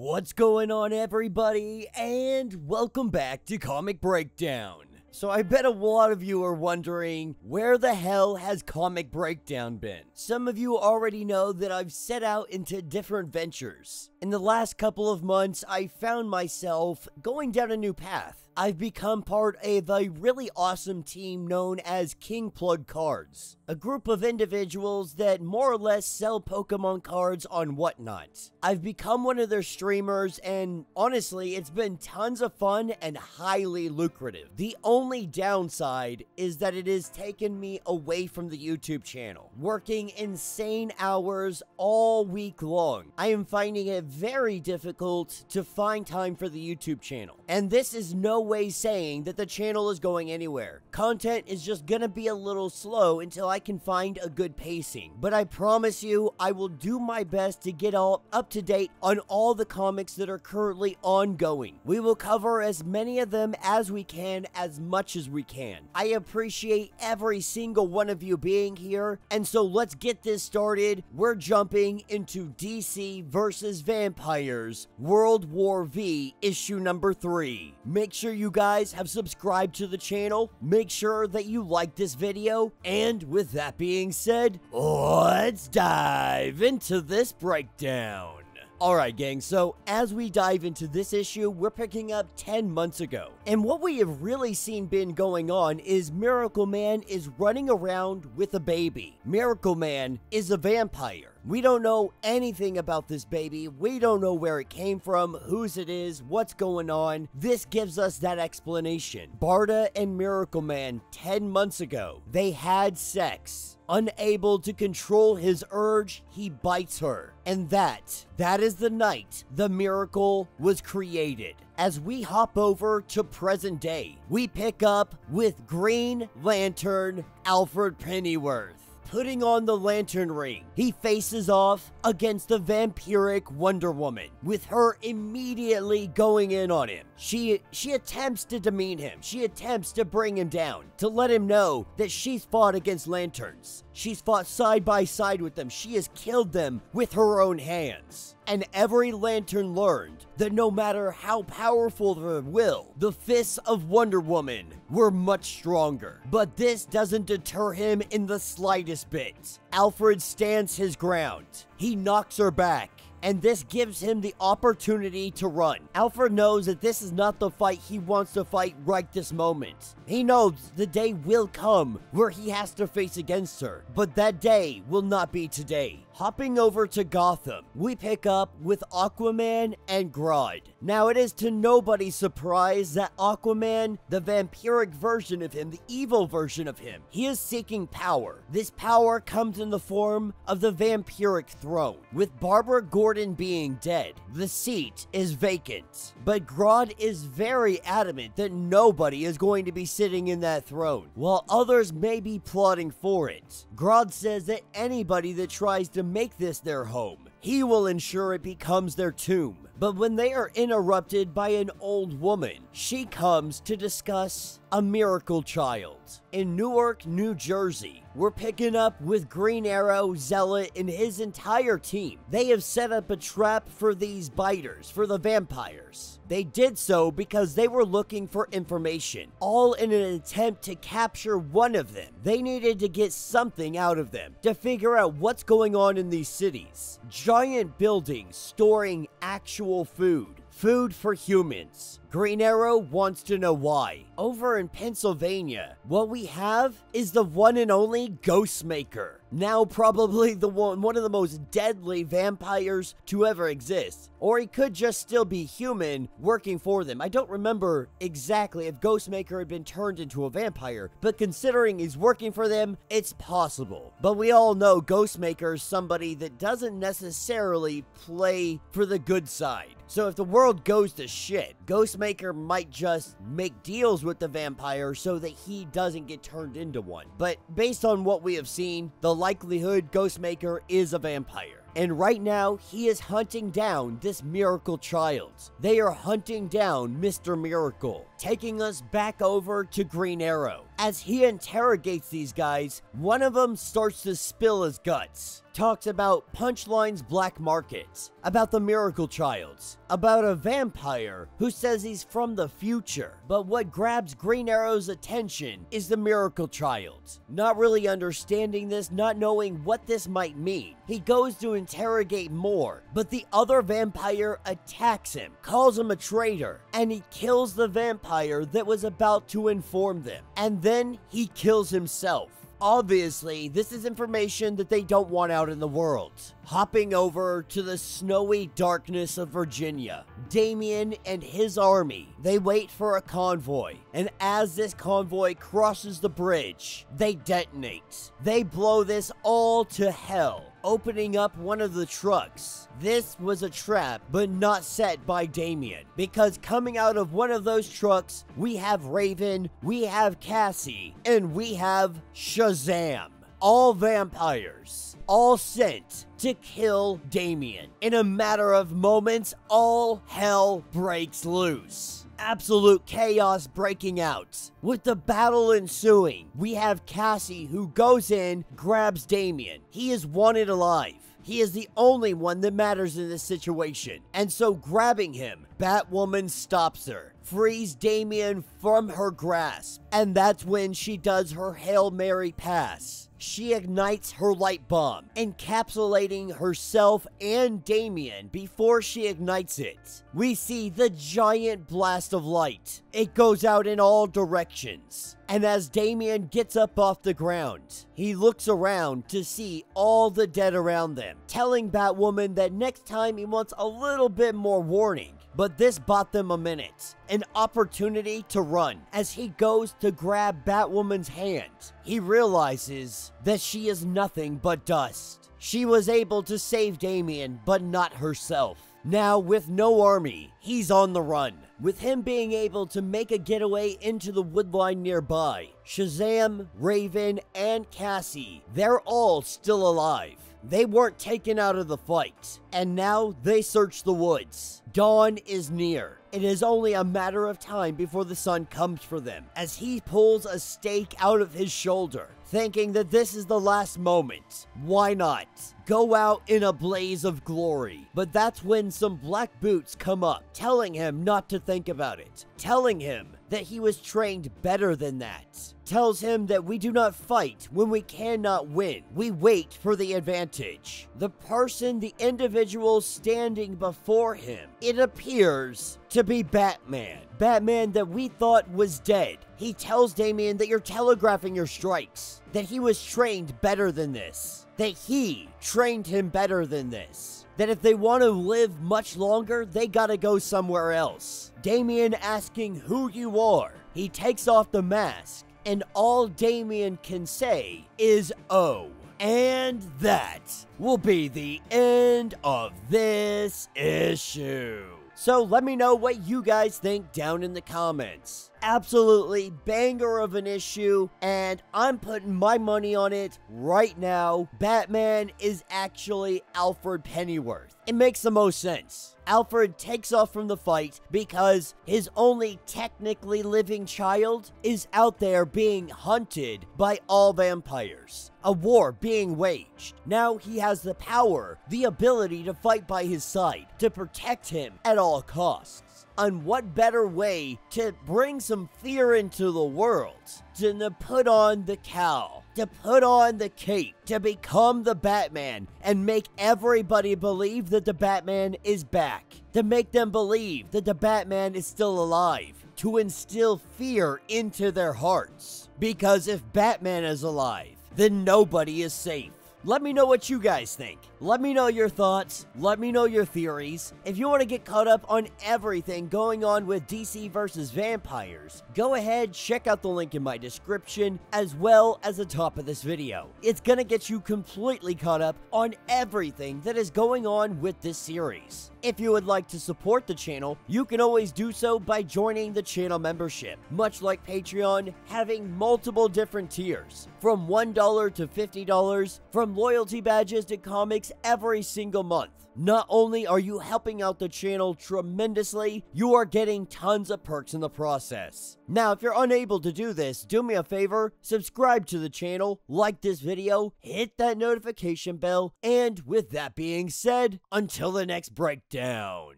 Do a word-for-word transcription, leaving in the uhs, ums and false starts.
What's going on, everybody, and welcome back to Comic Breakdown. So I bet a lot of you are wondering, where the hell has Comic Breakdown been? Some of you already know that I've set out into different ventures. In the last couple of months, I found myself going down a new path. I've become part of a really awesome team known as King Plug Cards, a group of individuals that more or less sell Pokemon cards on WhatNot. I've become one of their streamers, and honestly, it's been tons of fun and highly lucrative. The only downside is that it has taken me away from the YouTube channel, working insane hours all week long. I am finding it very difficult to find time for the YouTube channel, and this is no way saying that the channel is going anywhere. Content is just gonna be a little slow until I can find a good pacing, but I promise you I will do my best to get all up to date on all the comics that are currently ongoing. We will cover as many of them as we can, as much as we can. I appreciate every single one of you being here, and so let's get this started. We're jumping into D C versus Vampires World War V issue number three. Make sure you guys have subscribed to the channel, make sure that you like this video, and with that being said, let's dive into this breakdown. Alright gang, so as we dive into this issue, we're picking up ten months ago. And what we have really seen been going on is Miracle Man is running around with a baby. Miracle Man is a vampire. We don't know anything about this baby. We don't know where it came from, whose it is, what's going on. This gives us that explanation. Barda and Miracle Man, ten months ago, they had sex. Unable to control his urge, he bites her. And that, that is the night the miracle was created. As we hop over to present day, we pick up with Green Lantern Alfred Pennyworth. Putting on the lantern ring, he faces off against the vampiric Wonder Woman, with her immediately going in on him. She she attempts to demean him. She attempts to bring him down, to let him know that she's fought against lanterns. She's fought side by side with them. She has killed them with her own hands. And every lantern learned that no matter how powerful their will, the fists of Wonder Woman were much stronger. But this doesn't deter him in the slightest bit. Alfred stands his ground. He knocks her back, and this gives him the opportunity to run. Alfred knows that this is not the fight he wants to fight right this moment. He knows the day will come where he has to face against her, but that day will not be today. Hopping over to Gotham, we pick up with Aquaman and Grodd. Now, it is to nobody's surprise that Aquaman, the vampiric version of him, the evil version of him, he is seeking power. This power comes in the form of the vampiric throne. With Barbara Gordon being dead, the seat is vacant. But Grodd is very adamant that nobody is going to be sitting in that throne, while others may be plotting for it. Grodd says that anybody that tries to make this their home, he will ensure it becomes their tomb. But when they are interrupted by an old woman, she comes to discuss a miracle child. In Newark, New Jersey, we're picking up with Green Arrow, Zealot, and his entire team. They have set up a trap for these biters, for the vampires. They did so because they were looking for information, all in an attempt to capture one of them. They needed to get something out of them, to figure out what's going on in these cities. Giant buildings storing actual food. Food for humans. Green Arrow wants to know why. Over in Pennsylvania, what we have is the one and only Ghostmaker. Now probably the one, one of the most deadly vampires to ever exist. Or he could just still be human working for them. I don't remember exactly if Ghostmaker had been turned into a vampire, but considering he's working for them, it's possible. But we all know Ghostmaker is somebody that doesn't necessarily play for the good side. So if the world goes to shit, Ghostmaker might just make deals with the vampire so that he doesn't get turned into one. But based on what we have seen, the likelihood Ghostmaker is a vampire. And right now, he is hunting down this miracle child. They are hunting down Mister Miracle. taking us back over to Green Arrow. As he interrogates these guys, one of them starts to spill his guts. Talks about Punchline's black market, about the Miracle Childs, about a vampire who says he's from the future. But what grabs Green Arrow's attention is the Miracle Child. Not really understanding this, not knowing what this might mean, he goes to interrogate more, but the other vampire attacks him, calls him a traitor, and he kills the vampire that was about to inform them. And then he kills himself. Obviously, this is information that they don't want out in the world. Hopping over to the snowy darkness of Virginia, Damian and his army, they wait for a convoy, and as this convoy crosses the bridge, they detonate. They blow this all to hell, opening up one of the trucks. This was a trap, but not set by Damian, because coming out of one of those trucks, we have Raven, we have Cassie, and we have Shazam. All vampires, all sent to kill Damian. In a matter of moments, all hell breaks loose. Absolute chaos breaking out. With the battle ensuing, we have Cassie who goes in, grabs Damian. He is wanted alive. He is the only one that matters in this situation. And so grabbing him, Batwoman stops her, frees Damian from her grasp. And that's when she does her Hail Mary pass. She ignites her light bomb, encapsulating herself and Damian before she ignites it. We see the giant blast of light. It goes out in all directions. And as Damian gets up off the ground, he looks around to see all the dead around them, telling Batwoman that next time he wants a little bit more warning. But this bought them a minute, an opportunity to run. As he goes to grab Batwoman's hand, he realizes that she is nothing but dust. She was able to save Damian, but not herself. Now, with no army, he's on the run. With him being able to make a getaway into the woodline nearby, Shazam, Raven, and Cassie, they're all still alive. They weren't taken out of the fight, and now they search the woods. Dawn is near. It is only a matter of time before the sun comes for them, as he pulls a stake out of his shoulder, thinking that this is the last moment. Why not? Go out in a blaze of glory. But that's when some black boots come up, telling him not to think about it, telling him that he was trained better than that, tells him that we do not fight when we cannot win. We wait for the advantage. The person, the individual standing before him, it appears to be Batman. Batman that we thought was dead. He tells Damian that you're telegraphing your strikes, that he was trained better than this, that he trained him better than this, that if they want to live much longer, they gotta go somewhere else. Damian asking who you are. He takes off the mask, and all Damian can say is, oh. And that will be the end of this issue. So let me know what you guys think down in the comments. Absolutely banger of an issue, and I'm putting my money on it right now. Batman is actually Alfred Pennyworth. It makes the most sense. Alfred takes off from the fight because his only technically living child is out there being hunted by all vampires. A war being waged. Now he has the power, the ability to fight by his side, to protect him at all costs. And what better way to bring some fear into the world than to put on the cowl, to put on the cape, to become the Batman and make everybody believe that the Batman is back, to make them believe that the Batman is still alive, to instill fear into their hearts. Because if Batman is alive, then nobody is safe. Let me know what you guys think. Let me know your thoughts. Let me know your theories. If you want to get caught up on everything going on with D C versus Vampires, go ahead, check out the link in my description as well as the top of this video. It's going to get you completely caught up on everything that is going on with this series. If you would like to support the channel, you can always do so by joining the channel membership. Much like Patreon, having multiple different tiers, from one dollar to fifty dollars, from loyalty badges to comics every single month. Not only are you helping out the channel tremendously, you are getting tons of perks in the process. Now, if you're unable to do this, do me a favor, subscribe to the channel, like this video, hit that notification bell, and with that being said, until the next breakdown.